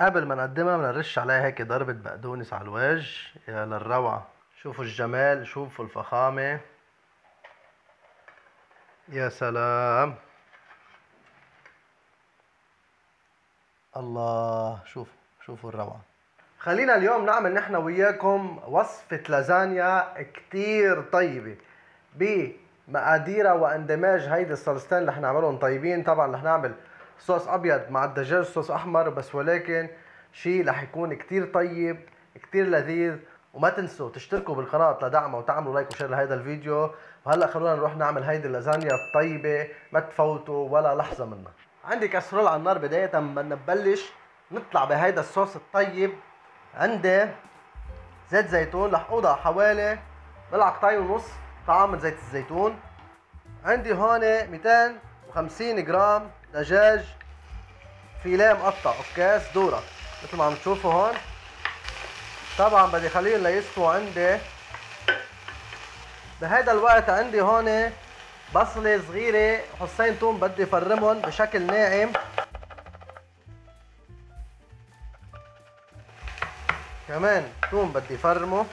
قبل ما نقدمها بنرش عليها هيك ضربة بقدونس على الوجه. يا للروعة، شوفوا الجمال، شوفوا الفخامة، يا سلام. الله، شوفوا الروعة. خلينا اليوم نعمل نحن وياكم وصفة لازانيا كتير طيبة بمقاديرها واندماج هيدي الصلصتين اللي حنعملهم طيبين. طبعا رح نعمل صوص ابيض مع الدجاج، صوص احمر، بس ولكن شيء رح يكون كتير طيب كتير لذيذ. وما تنسوا تشتركوا بالقناة لدعمها وتعملوا لايك وشير لهيدا الفيديو. وهلا خلونا نروح نعمل هيدي اللازانيا الطيبة، ما تفوتوا ولا لحظة منها. عندي كسرول على النار، بداية ما نبلش نطلع بهيدا الصوص الطيب. عندي زيت زيتون، رح اوضع حوالي ملعقتين ونص طعام من زيت الزيتون. عندي هون 250 جرام دجاج فيليه مقطع عكاز دورة مثل ما عم تشوفوا هون. طبعا بدي خليهم ليستووا. عندي بهيدا الوقت عندي هون بصلة صغيرة، حصين توم بدي فرمهم بشكل ناعم. كمان توم بدي فرمه.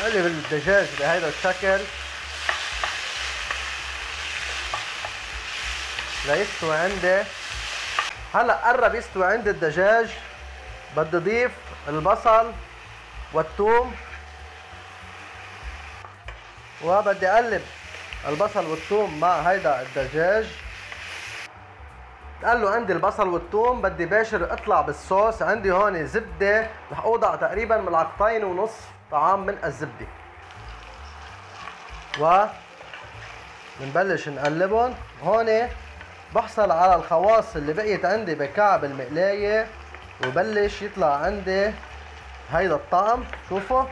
بقلب الدجاج بهيدا الشكل ليستوي عندي. هلا قرب يستوي عندي الدجاج، بدي اضيف البصل والثوم، وبدي اقلب البصل والثوم مع هيدا الدجاج. تقلوا عندي البصل والثوم، بدي باشر اطلع بالصوص. عندي هون زبده، رح اوضع تقريبا ملعقتين ونص طعام من الزبده، وبنبلش نقلبهم. هون بحصل على الخواص اللي بقيت عندي بكعب المقلايه، وبلش يطلع عندي هيدا الطعم. شوفوا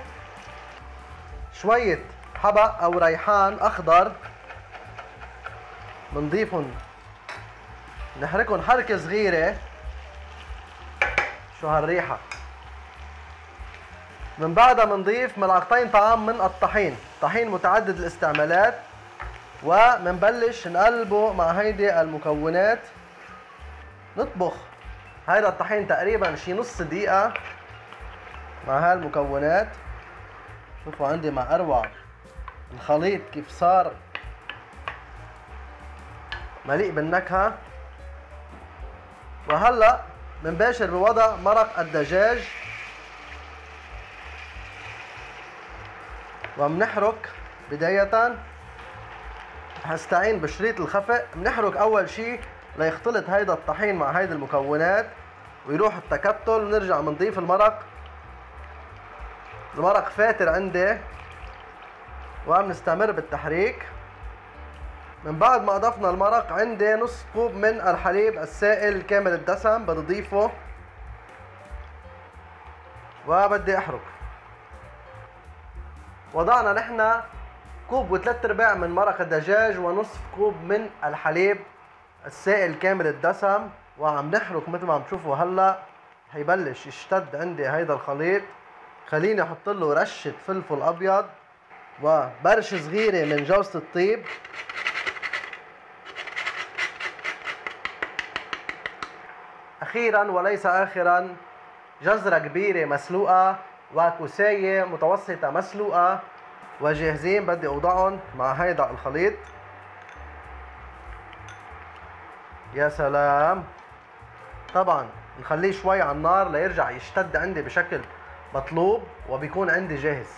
شويه حبق او ريحان اخضر بنضيفهم، نحركهم حركه صغيره. شو هالريحه! من بعدها بنضيف ملعقتين طعام من الطحين، طحين متعدد الاستعمالات، ومنبلش نقلبه مع هيدي المكونات. نطبخ هيدا الطحين تقريبا شي نص دقيقة مع هالمكونات. شوفوا عندي مع اروع الخليط كيف صار مليء بالنكهة. وهلا بنباشر بوضع مرق الدجاج، ومنحرك. بداية هستعين بشريط الخفق، بنحرك اول شيء ليختلط هيدا الطحين مع هيدي المكونات ويروح التكتل، ونرجع بنضيف المرق. المرق فاتر عندي، وبنستمر بالتحريك. من بعد ما اضفنا المرق، عندي نص كوب من الحليب السائل كامل الدسم بدي اضيفه، وبدي احرك. وضعنا نحن كوب وثلاث ارباع من مرق الدجاج ونصف كوب من الحليب السائل كامل الدسم، وعم نحرك مثل ما عم تشوفوا. هلا حيبلش يشتد عندي هيدا الخليط. خليني احط له رشه فلفل ابيض وبرشه صغيره من جوزة الطيب. اخيرا وليس اخرا، جزره كبيره مسلوقه وكوسايه متوسطه مسلوقه، وجاهزين. بدي اوضعهم مع هيدا الخليط. يا سلام. طبعا نخليه شوي على النار ليرجع يشتد عندي بشكل مطلوب، وبيكون عندي جاهز.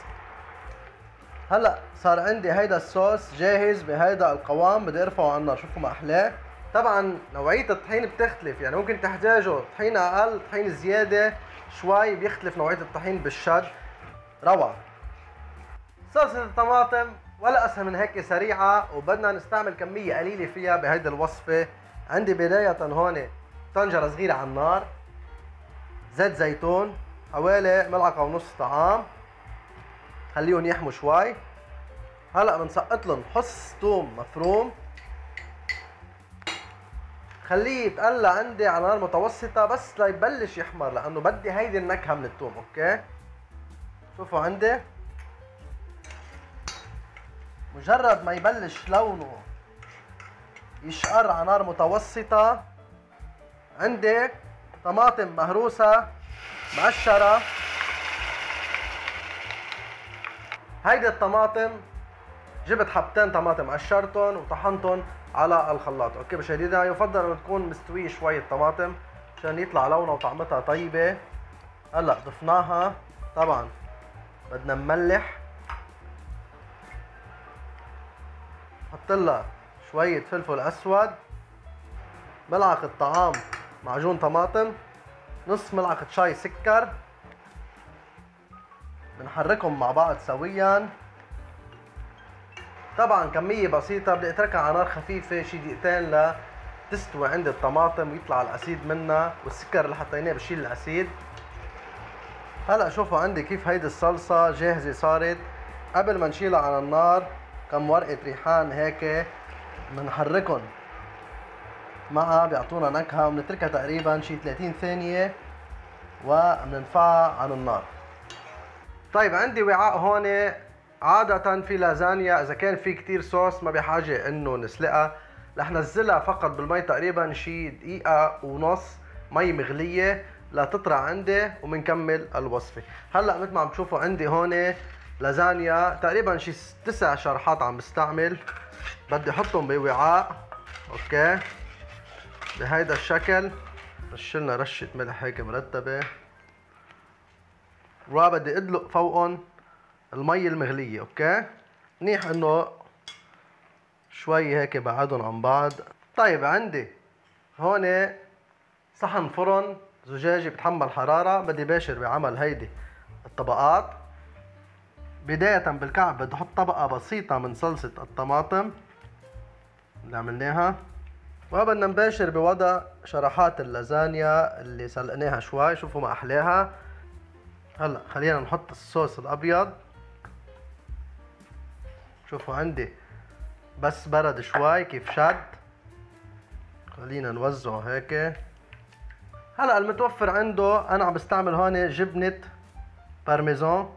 هلا صار عندي هيدا الصوص جاهز بهيدا القوام. بدي ارفعه على النار، شوفوا ما احلاه. طبعا نوعية الطحين بتختلف، يعني ممكن تحتاجوا طحين اقل، طحين زيادة شوي، بيختلف نوعية الطحين بالشد. روعة. صلصة الطماطم ولا اسهل من هيك، سريعة، وبدنا نستعمل كمية قليلة فيها بهيدي الوصفة. عندي بداية هون طنجرة صغيرة على النار، زيت زيتون حوالي ملعقة ونص طعام، خليهم يحموا شوي. هلا بنسقط لهم حص ثوم مفروم، خليه يتقلى عندي على نار متوسطة بس ليبلش يحمر، لأنه بدي هيدي النكهة من الثوم. اوكي، شوفوا عندي مجرد ما يبلش لونه يشقر على نار متوسطة عندك طماطم مهروسة مقشرة. هيدي الطماطم جبت حبتين طماطم قشرتهم وطحنتهم على الخلاط. اوكي بشديدة، يفضل انه تكون مستوية شوي الطماطم عشان يطلع لونها وطعمتها طيبة. هلا ضفناها، طبعا بدنا نملح، حطلها شوية فلفل اسود، ملعقة طعام معجون طماطم، نص ملعقة شاي سكر، بنحركهم مع بعض سويا. طبعا كمية بسيطة، بدي اتركها على نار خفيفة شي دقيقتين لتستوي عند الطماطم ويطلع الاسيد منها، والسكر اللي حطيناه بشيل الاسيد. هلا شوفوا عندي كيف هيدي الصلصة جاهزة صارت. قبل ما نشيلها على النار كم ورقة ريحان هيك بنحركن معها، بيعطونا نكهة، وبنتركها تقريبا شي 30 ثانية وبننفعها عن النار. طيب عندي وعاء هون، عادة في لازانيا إذا كان في كتير صوص ما بحاجة إنه نسلقها، رح نزلها فقط بالمي تقريبا شي دقيقة ونص مي مغلية لتطرى عندي وبنكمل الوصفة. هلا مثل ما عم تشوفوا عندي هون لازانيا تقريبا شي 9 شرحات عم بستعمل، بدي احطهم بوعاء. اوكي بهيدا الشكل، رشلنا رشة ملح هيك مرتبة، وبدي ادلق فوقهم المي المغلية. اوكي منيح انه شوي هيك بعدهم عن بعض. طيب عندي هون صحن فرن زجاجي بتحمل حرارة، بدي باشر بعمل هيدي الطبقات. بداية بالكعب بدي احط طبقة بسيطة من صلصة الطماطم اللي عملناها، وبدنا نباشر بوضع شرحات اللازانيا اللي سلقناها شوي. شوفوا ما احلاها. هلا خلينا نحط الصوص الابيض. شوفوا عندي بس برد شوي كيف شد، خلينا نوزعه هيك. هلا المتوفر عنده انا عم بستعمل هون جبنة بارميزان،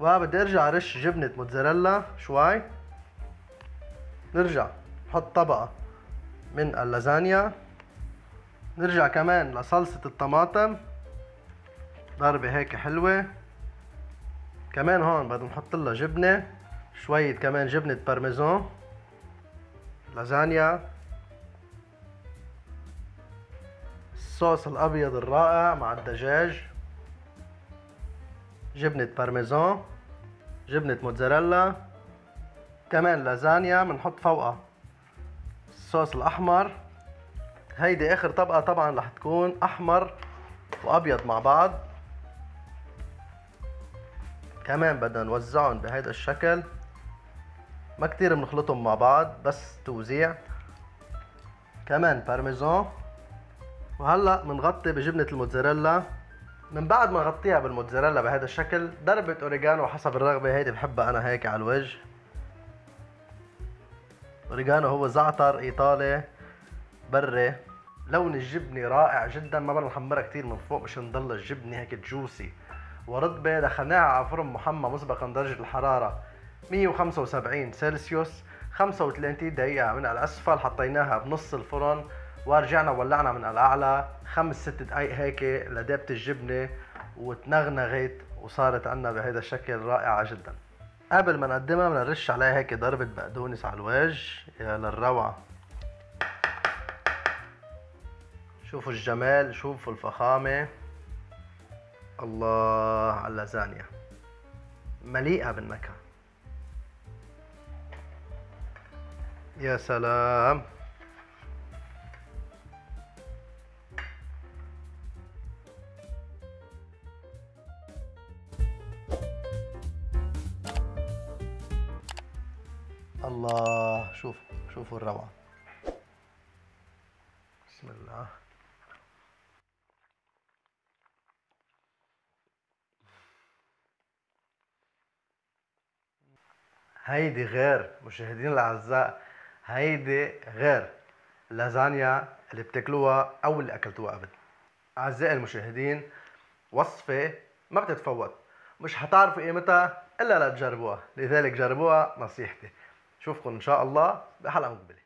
وبدي ارجع رش جبنة موزاريلا شوي. نرجع نحط طبقة من اللازانيا، نرجع كمان لصلصة الطماطم ضربة هيك حلوة. كمان هون بدنا نحط لها جبنة شوية، كمان جبنة بارميزان لازانيا، الصوص الأبيض الرائع مع الدجاج، جبنة بارميزان، جبنة موزاريلا، كمان لازانيا، بنحط فوقها الصوص الأحمر. هيدي آخر طبقة طبعا رح تكون أحمر وأبيض مع بعض، كمان بدنا نوزعهم بهيدا الشكل، ما كتير بنخلطهم مع بعض بس توزيع. كمان بارميزان، وهلا بنغطي بجبنة الموزاريلا. من بعد ما نغطيها بالموزاريلا بهذا الشكل، ضربة اوريجانو حسب الرغبة، هيدي بحبها انا هيك على الوجه. اوريجانو هو زعتر ايطالي بري. لون الجبنة رائع جدا، ما بدنا نحمرها كتير من فوق مشان تضل الجبنة هيك جوسي ورطبة. دخلناها على فرن محمى مسبقا درجة الحرارة 175 سلسيوس، 35 دقيقة من الأسفل، حطيناها بنص الفرن ورجعنا ولعنا من الأعلى 5-6 دقايق هيك لدابت الجبنة وتنغنغت وصارت عنا بهيدا الشكل رائعة جدا. قبل ما نقدمها بنرش عليها هيك ضربة بقدونس على الوجه. يا للروعة، شوفوا الجمال، شوفوا الفخامة. الله على اللازانيا، مليئة بالنكهة. يا سلام، الله، شوفوا الروعة. بسم الله. هيدي غير، مشاهدينا الاعزاء، هيدي غير اللازانيا اللي بتاكلوها او اللي اكلتوها قبل. اعزائي المشاهدين، وصفة ما بتتفوت، مش حتعرفوا قيمتها الا لتجربوها، لذلك جربوها نصيحتي. نشوفكم ان شاء الله بحلقة مقبلة.